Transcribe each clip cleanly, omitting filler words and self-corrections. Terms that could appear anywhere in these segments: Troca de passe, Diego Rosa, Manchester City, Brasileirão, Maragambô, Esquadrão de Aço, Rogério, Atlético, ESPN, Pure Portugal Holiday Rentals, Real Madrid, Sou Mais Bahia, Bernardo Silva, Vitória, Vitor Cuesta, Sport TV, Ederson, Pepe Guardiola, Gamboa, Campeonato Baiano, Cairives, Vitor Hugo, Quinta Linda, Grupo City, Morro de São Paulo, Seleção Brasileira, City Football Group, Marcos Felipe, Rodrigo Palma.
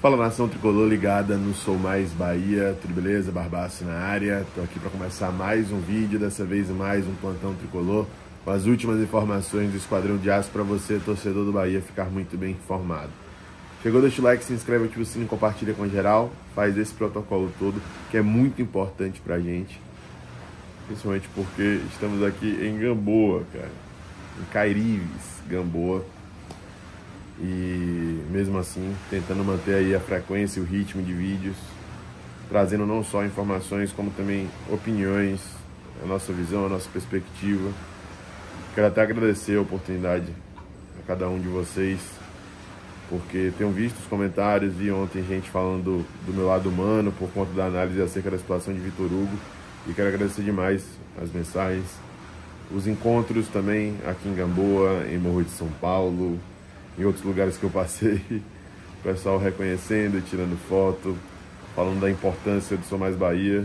Fala, nação tricolor ligada no Sou Mais Bahia, tudo beleza? Barbaço na área, tô aqui para começar mais um vídeo, dessa vez mais um plantão tricolor, com as últimas informações do Esquadrão de Aço para você, torcedor do Bahia, ficar muito bem informado. Chegou, deixa o like, se inscreve, ativa o sino, compartilha com geral, faz esse protocolo todo, que é muito importante pra gente, principalmente porque estamos aqui em Gamboa, cara, em Cairives, Gamboa. E mesmo assim, tentando manter aí a frequência e o ritmo de vídeos, trazendo não só informações, como também opiniões, a nossa visão, a nossa perspectiva. Quero até agradecer a oportunidade a cada um de vocês, porque tenho visto os comentários, vi ontem gente falando do meu lado humano, por conta da análise acerca da situação de Vitor Hugo, e quero agradecer demais as mensagens, os encontros também aqui em Gamboa, em Morro de São Paulo, em outros lugares que eu passei, o pessoal reconhecendo, tirando foto, falando da importância do Sou Mais Bahia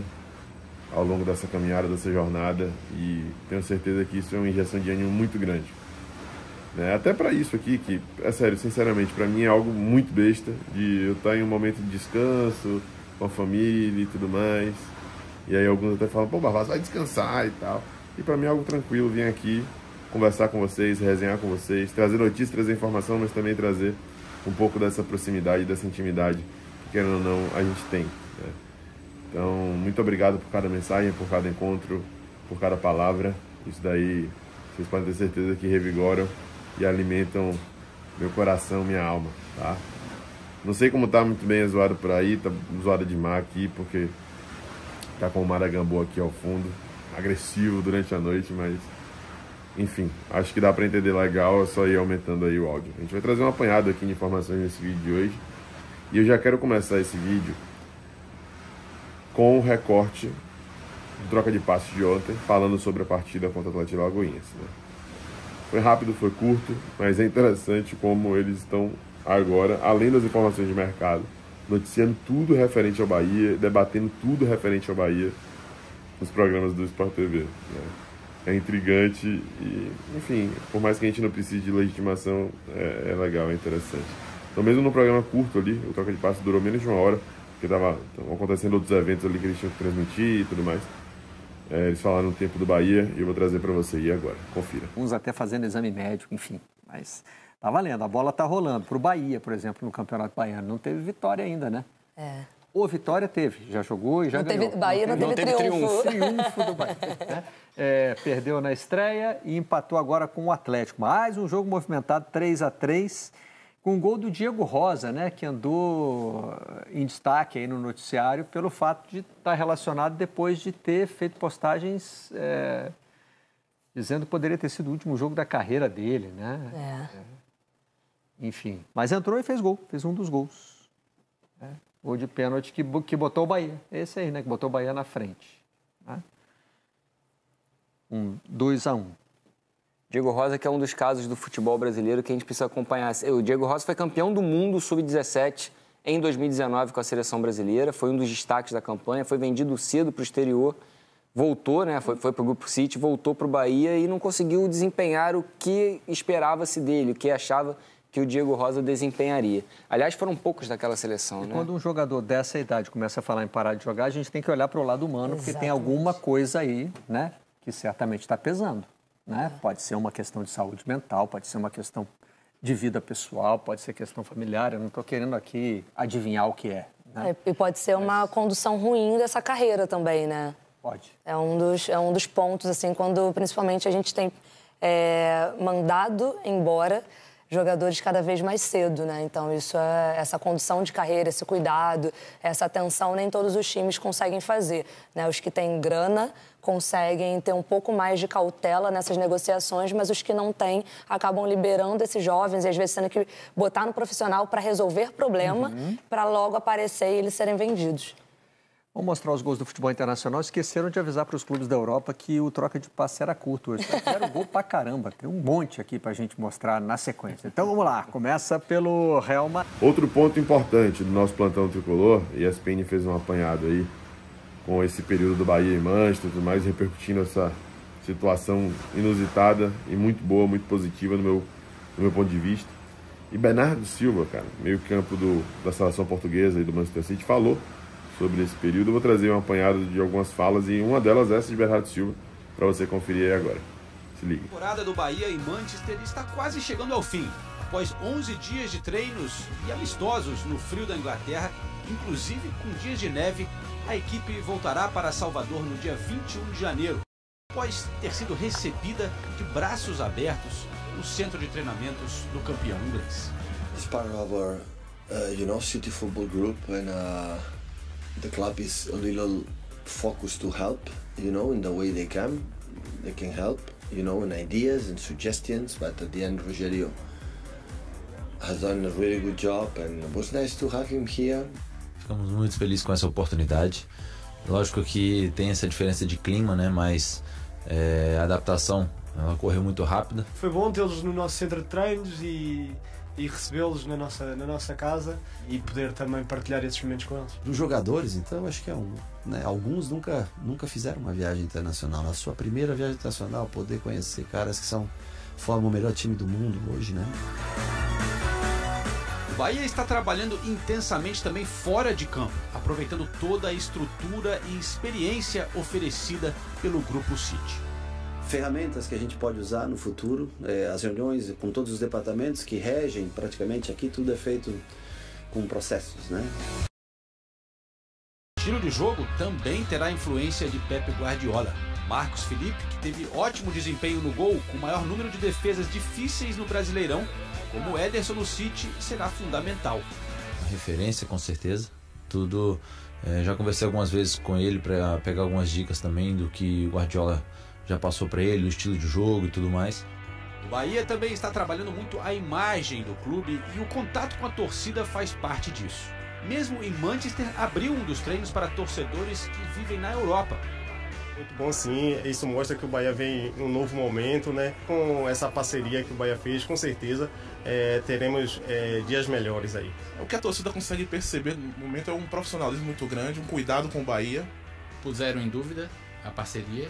ao longo dessa caminhada, dessa jornada, e tenho certeza que isso é uma injeção de ânimo muito grande. Né? Até para isso aqui, que é sério, sinceramente, para mim é algo muito besta, de eu estar em um momento de descanso, com a família e tudo mais, e aí alguns até falam, pô, Barbaço, vai descansar e tal, e para mim é algo tranquilo, vim aqui, conversar com vocês, resenhar com vocês, trazer notícias, trazer informação, mas também trazer um pouco dessa proximidade, dessa intimidade que, querendo ou não, a gente tem. Né? Então, muito obrigado por cada mensagem, por cada encontro, por cada palavra. Isso daí, vocês podem ter certeza que revigoram e alimentam meu coração, minha alma, tá? Não sei como tá muito bem zoado por aí, tá zoado de mar aqui, porque tá com o Maragambô aqui ao fundo, agressivo durante a noite, mas... enfim, acho que dá para entender legal, é só ir aumentando aí o áudio. A gente vai trazer um apanhado aqui de informações nesse vídeo de hoje. E eu já quero começar esse vídeo com o recorte do Troca de Passe de ontem, falando sobre a partida contra o Atlético Alagoinhas. Né? Foi rápido, foi curto, mas é interessante como eles estão agora, além das informações de mercado, noticiando tudo referente ao Bahia, debatendo tudo referente ao Bahia nos programas do Sport TV. Né? É intrigante e, enfim, por mais que a gente não precise de legitimação, é legal, é interessante. Então, mesmo no programa curto ali, o Troca de Passe durou menos de uma hora, porque estavam acontecendo outros eventos ali que eles tinham que transmitir e tudo mais. É, eles falaram o tempo do Bahia e eu vou trazer para você aí agora. Confira. Uns até fazendo exame médico, enfim, mas tá valendo, a bola tá rolando. Pro Bahia, por exemplo, no Campeonato Baiano, não teve vitória ainda, né? É. Ou Vitória teve, já jogou e já ganhou. Bahia não teve triunfo do Bahia. Né? É, perdeu na estreia e empatou agora com o Atlético. Mais um jogo movimentado, 3-3, com o gol do Diego Rosa, né? Que andou em destaque aí no noticiário pelo fato de estar relacionado depois de ter feito postagens dizendo que poderia ter sido o último jogo da carreira dele, né? É. Enfim, mas entrou e fez gol, fez um dos gols. Né? Gol de pênalti que botou o Bahia. Esse aí, né? Que botou o Bahia na frente. Né? 2-1. Diego Rosa, que é um dos casos do futebol brasileiro que a gente precisa acompanhar. O Diego Rosa foi campeão do mundo sub-17 em 2019 com a seleção brasileira. Foi um dos destaques da campanha. Foi vendido cedo para o exterior. Voltou, né? Foi para o Grupo City, voltou para o Bahia e não conseguiu desempenhar o que esperava-se dele, o que achava que o Diego Rosa desempenharia. Aliás, foram poucos daquela seleção, né? Quando um jogador dessa idade começa a falar em parar de jogar, a gente tem que olhar para o lado humano, porque tem alguma coisa aí, né, que certamente está pesando, né? É. Pode ser uma questão de saúde mental, pode ser uma questão de vida pessoal, pode ser questão familiar, eu não estou querendo aqui adivinhar o que é. Né? É, e pode ser uma condução ruim dessa carreira também, né? Pode. É um dos pontos, assim, quando principalmente a gente tem mandado embora jogadores cada vez mais cedo, né? Então, isso essa condução de carreira, esse cuidado, essa atenção, nem todos os times conseguem fazer, né? Os que têm grana conseguem ter um pouco mais de cautela nessas negociações, mas os que não têm acabam liberando esses jovens e, às vezes, tendo que botar no profissional para resolver problema, para logo aparecer e eles serem vendidos. Vamos mostrar os gols do futebol internacional. Esqueceram de avisar para os clubes da Europa que o Troca de Passe era curto hoje. Fizeram gol pra caramba. Tem um monte aqui pra gente mostrar na sequência. Então vamos lá. Começa pelo Real Madrid. Outro ponto importante do nosso plantão tricolor, e a ESPN fez um apanhado aí com esse período do Bahia e Manchester, tudo mais, repercutindo essa situação inusitada e muito boa, muito positiva no meu ponto de vista. E Bernardo Silva, cara, meio campo da seleção portuguesa e do Manchester City, falou sobre esse período. Eu vou trazer um apanhado de algumas falas e uma delas é essa de Bernardo Silva, para você conferir aí agora. Se liga. A temporada do Bahia em Manchester está quase chegando ao fim. Após 11 dias de treinos e amistosos no frio da Inglaterra, inclusive com dias de neve, a equipe voltará para Salvador no dia 21 de janeiro. Após ter sido recebida de braços abertos no centro de treinamentos do campeão inglês. It's part of our, City Football Group, and the club is a little focused to help, in the way they can help, in ideas and suggestions. But at the end, Rogério has done a really good job, and it was nice to have him here. Ficamos muito felizes com essa oportunidade. Lógico que tem essa diferença de clima, né? Mas a adaptação ela correu muito rápida. Foi bom tê-los no nosso centro de treinos e recebê-los na nossa casa e poder também partilhar esses momentos com eles. Dos jogadores, então, acho que alguns nunca fizeram uma viagem internacional. A sua primeira viagem internacional, poder conhecer caras que formam o melhor time do mundo hoje, né? O Bahia está trabalhando intensamente também fora de campo, aproveitando toda a estrutura e experiência oferecida pelo Grupo City. Ferramentas que a gente pode usar no futuro, as reuniões com todos os departamentos que regem praticamente aqui, tudo é feito com processos, né? O estilo de jogo também terá influência de Pepe Guardiola. Marcos Felipe, que teve ótimo desempenho no gol, com o maior número de defesas difíceis no Brasileirão, como Ederson no City, será fundamental. Uma referência, com certeza. Já conversei algumas vezes com ele para pegar algumas dicas também do que o Guardiola já passou para ele, o estilo de jogo e tudo mais. O Bahia também está trabalhando muito a imagem do clube e o contato com a torcida faz parte disso. Mesmo em Manchester, abriu um dos treinos para torcedores que vivem na Europa. Muito bom, sim. Isso mostra que o Bahia vem em um novo momento, né? Com essa parceria que o Bahia fez, com certeza teremos dias melhores aí. O que a torcida consegue perceber no momento é um profissionalismo muito grande, um cuidado com o Bahia. Puseram em dúvida a parceria.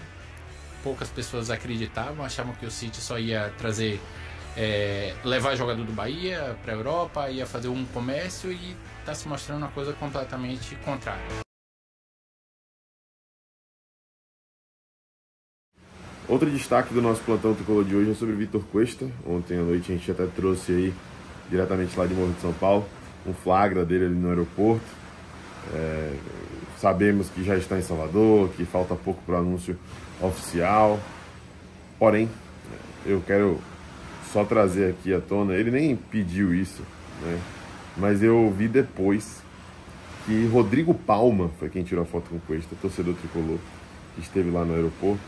Poucas pessoas acreditavam, achavam que o City só ia trazer, levar jogador do Bahia para a Europa, ia fazer um comércio e está se mostrando uma coisa completamente contrária. Outro destaque do nosso plantão tricolor de hoje é sobre Vitor Cuesta. Ontem à noite a gente até trouxe aí, diretamente lá de Morro de São Paulo, um flagra dele ali no aeroporto. Sabemos que já está em Salvador, que falta pouco para o anúncio oficial. Porém, eu quero só trazer aqui à tona, ele nem pediu isso, né? Mas eu ouvi depois que Rodrigo Palma foi quem tirou a foto com o Cuesta, torcedor tricolor, que esteve lá no aeroporto.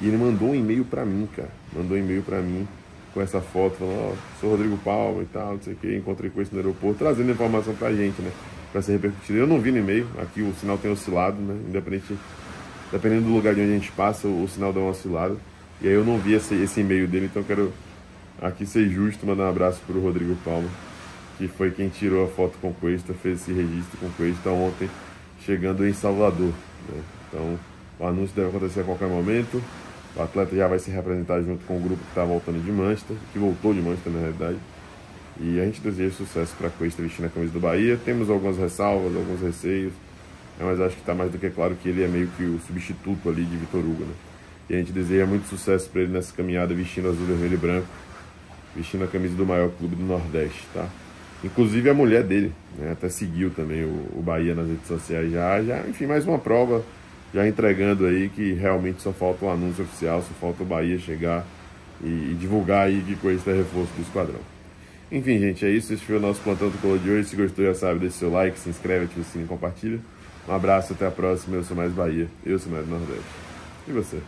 E ele mandou um e-mail pra mim, cara. Mandou um e-mail pra mim com essa foto, falando, sou Rodrigo Palma e tal, não sei o que, encontrei com esse no aeroporto, trazendo informação pra gente, né? Pra ser repercutida. Eu não vi no e-mail, aqui o sinal tem oscilado, né? Dependendo do lugar de onde a gente passa, o sinal dá uma oscilada. E aí eu não vi esse e-mail dele, então eu quero aqui ser justo, mandar um abraço pro Rodrigo Palma, que foi quem tirou a foto com o Cuesta, fez esse registro com o Cuesta ontem, chegando em Salvador, né? Então, o anúncio deve acontecer a qualquer momento. O atleta já vai se representar junto com o grupo que está voltando de Manchester, que voltou de Manchester, na realidade. E a gente deseja sucesso para a Cuesta vestindo a camisa do Bahia. Temos algumas ressalvas, alguns receios, mas acho que está mais do que claro que ele é meio que o substituto ali de Vitor Hugo, né? E a gente deseja muito sucesso para ele nessa caminhada vestindo azul, vermelho e branco, vestindo a camisa do maior clube do Nordeste, tá? Inclusive a mulher dele, né? Até seguiu também o Bahia nas redes sociais já. Enfim, mais uma prova. Já entregando aí que realmente só falta o anúncio oficial, só falta o Bahia chegar e divulgar aí que Cuesta é reforço do Esquadrão. Enfim, gente, é isso. Esse foi o nosso Plantão Tricolor de hoje. Se gostou, já sabe, deixa seu like, se inscreve, ativa o sininho e compartilha. Um abraço, até a próxima. Eu sou mais Bahia, eu sou mais Nordeste. E você?